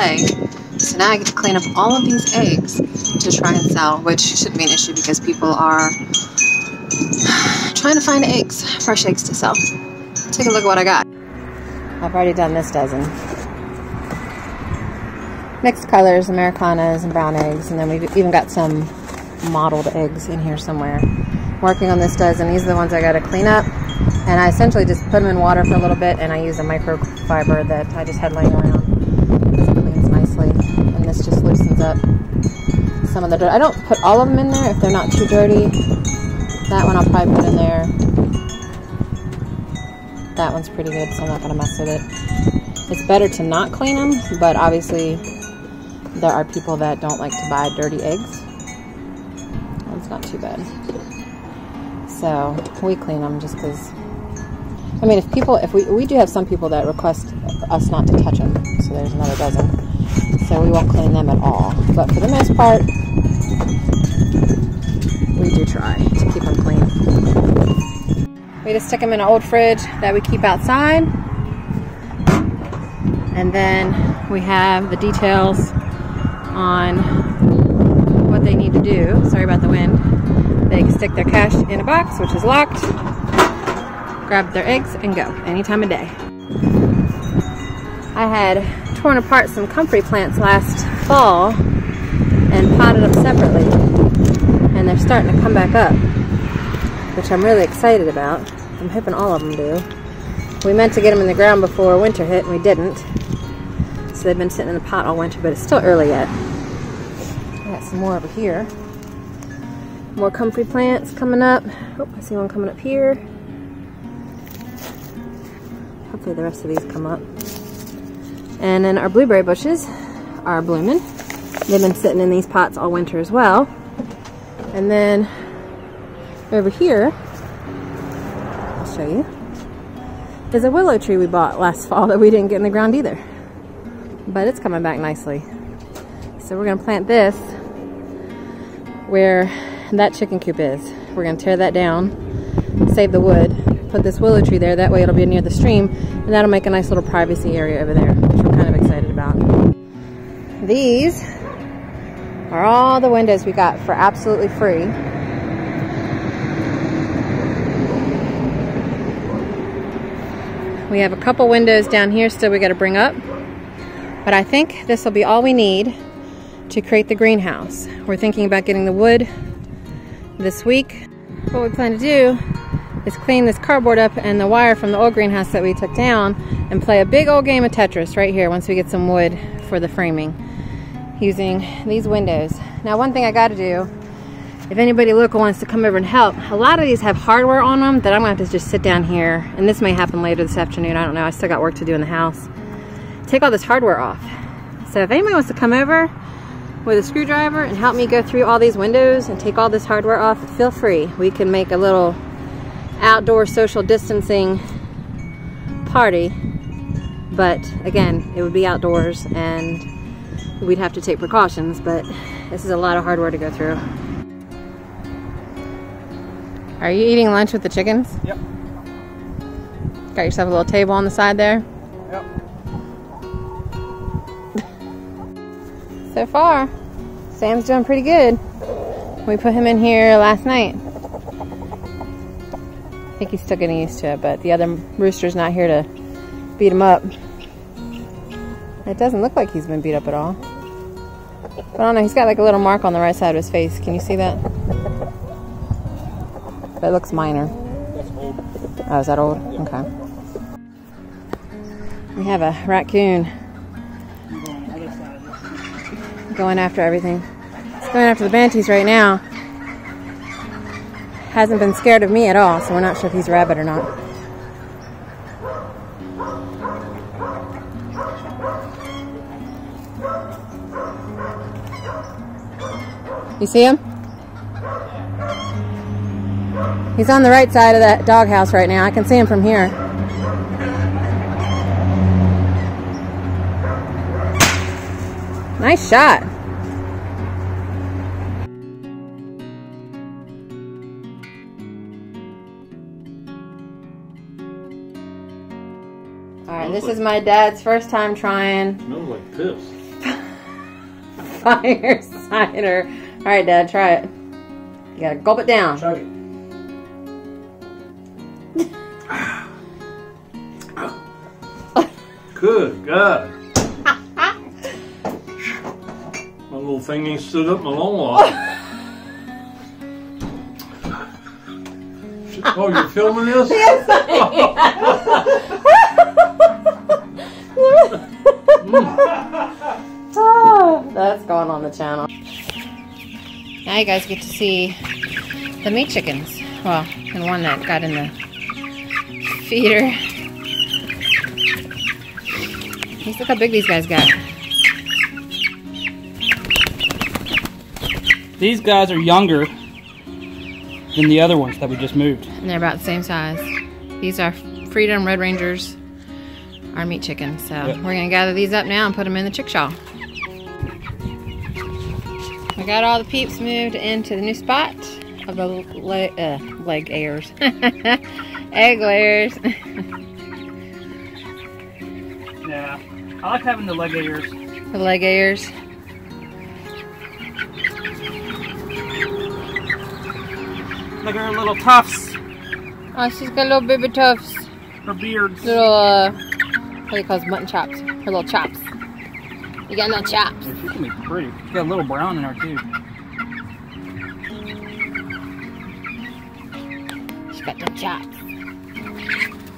egg. So now I get to clean up all of these eggs to try and sell, which should be an issue because people are trying to find eggs, fresh eggs to sell. Take a look at what I got. I've already done this dozen. Mixed colors, Americanas and brown eggs, and then we've even got some mottled eggs in here somewhere. Working on this dozen. These are the ones I got to clean up, and I essentially just put them in water for a little bit, and I use a microfiber that I just had laying around. This cleans nicely, and this just loosens up some of the dirt. I don't put all of them in there if they're not too dirty. That one I'll probably put in there. That one's pretty good, so I'm not going to mess with it. It's better to not clean them, but obviously there are people that don't like to buy dirty eggs. It's not too bad. So we clean them just because, I mean, if people, if we do have some people that request us not to touch them, so there's another dozen, so we won't clean them at all. But for the most part, we do try to keep them clean. We just stick them in an old fridge that we keep outside, and then we have the details on what they need to do. Sorry about the wind. They can stick their cash in a box, which is locked, grab their eggs, and go any time of day. I had torn apart some comfrey plants last fall and potted them separately, and they're starting to come back up, which I'm really excited about. I'm hoping all of them do. We meant to get them in the ground before winter hit, and we didn't, so they've been sitting in the pot all winter, but it's still early yet. I got some more over here. More comfrey plants coming up. Oh, I see one coming up here. Hopefully the rest of these come up. And then our blueberry bushes are blooming. They've been sitting in these pots all winter as well. And then over here, I'll show you, is a willow tree we bought last fall that we didn't get in the ground either. But it's coming back nicely. So we're gonna plant this where that chicken coop is. We're gonna tear that down, save the wood, put this willow tree there, that way it'll be near the stream, and that'll make a nice little privacy area over there, which we're kind of excited about. These are all the windows we got for absolutely free. We have a couple windows down here still we gotta bring up, but I think this will be all we need to create the greenhouse. We're thinking about getting the wood this week. What we plan to do is clean this cardboard up and the wire from the old greenhouse that we took down and play a big old game of Tetris right here once we get some wood for the framing using these windows. Now, one thing I got to do, if anybody local wants to come over and help, a lot of these have hardware on them that I'm going to have to just sit down here, and this may happen later this afternoon, I don't know, I still got work to do in the house, take all this hardware off. So if anybody wants to come over with a screwdriver and help me go through all these windows and take all this hardware off, feel free. We can make a little outdoor social distancing party, but again, it would be outdoors and we'd have to take precautions, but this is a lot of hardware to go through. Are you eating lunch with the chickens? Yep. Got yourself a little table on the side there? Yep. So far, Sam's doing pretty good. We put him in here last night. I think he's still getting used to it, but the other rooster's not here to beat him up. It doesn't look like he's been beat up at all. But I don't know, he's got like a little mark on the right side of his face. Can you see that? But it looks minor. That's old. Oh, is that old? Yeah. Okay. We have a raccoon going after everything. It's going after the banties right now. Hasn't been scared of me at all, so we're not sure if he's a rabbit or not. You see him? He's on the right side of that doghouse right now. I can see him from here. Nice shot. All right, this is my dad's first time trying. Smells like piss. fire cider. All right, Dad, try it. You gotta gulp it down. Chug it. Good God. My little thing ain't stood up my long walk. Oh, you're filming this? Yes, Oh, that's going on the channel. Now you guys get to see the meat chickens. Well, and one that got in the feeder. Look how big these guys got. These guys are younger than the other ones that we just moved. And they're about the same size. These are Freedom Red Rangers, our meat chickens. So yep. We're gonna gather these up now and put them in the Chickshaw. We got all the peeps moved into the new spot of the leg layers. Egg layers. Yeah, I like having the leg layers. The leg layers. Look at her little tufts. Oh, she's got little baby tufts. Her beards. Little, what do you call those, mutton chops? Her little chops. You got no chops. Yeah, she can be pretty. She got a little brown in her, too. She got no chops.